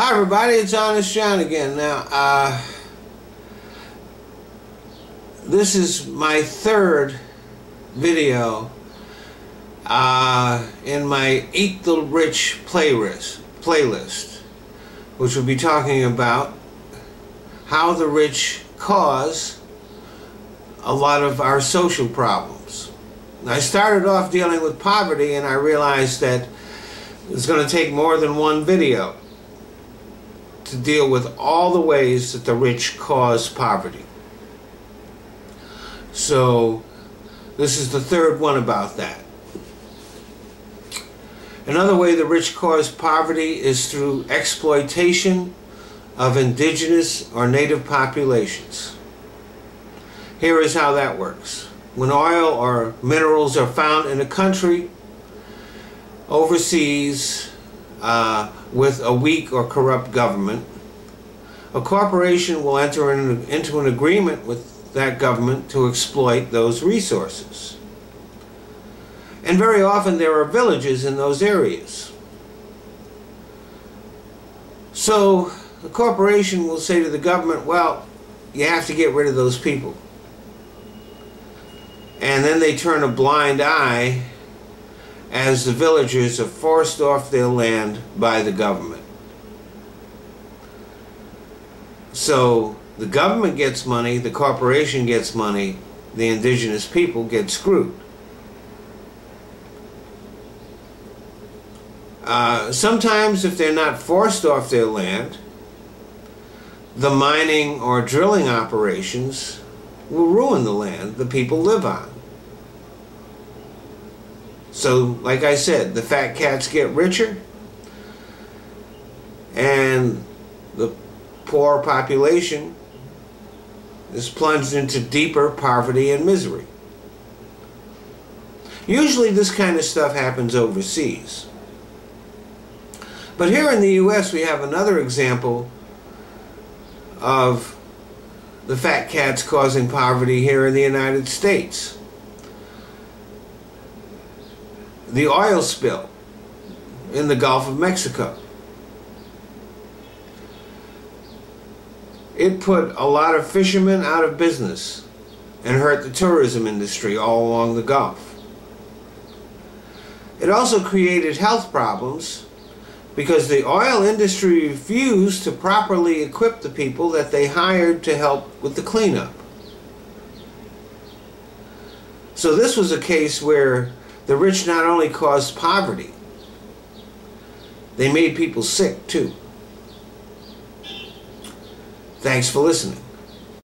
Hi everybody, it's Honest John again. Now, this is my third video in my Eat the Rich playlist, which will be talking about how the rich cause a lot of our social problems. And I started off dealing with poverty, and I realized that it's going to take more than one video to deal with all the ways that the rich cause poverty. So this is the third one about that. Another way the rich cause poverty is through exploitation of indigenous or native populations. Here is how that works. When oil or minerals are found in a country overseas, with a weak or corrupt government, a corporation will enter into an agreement with that government to exploit those resources. And very often there are villages in those areas. So the corporation will say to the government, well, you have to get rid of those people. And then they turn a blind eye as the villagers are forced off their land by the government. So the government gets money, the corporation gets money, the indigenous people get screwed. Sometimes if they're not forced off their land, the mining or drilling operations will ruin the land the people live on. So, like I said, the fat cats get richer and the poor population is plunged into deeper poverty and misery. Usually this kind of stuff happens overseas. But here in the U.S. we have another example of the fat cats causing poverty here in the United States. The oil spill in the Gulf of Mexico. It put a lot of fishermen out of business and hurt the tourism industry all along the Gulf. It also created health problems because the oil industry refused to properly equip the people that they hired to help with the cleanup. So this was a case where the rich not only caused poverty, they made people sick too. Thanks for listening.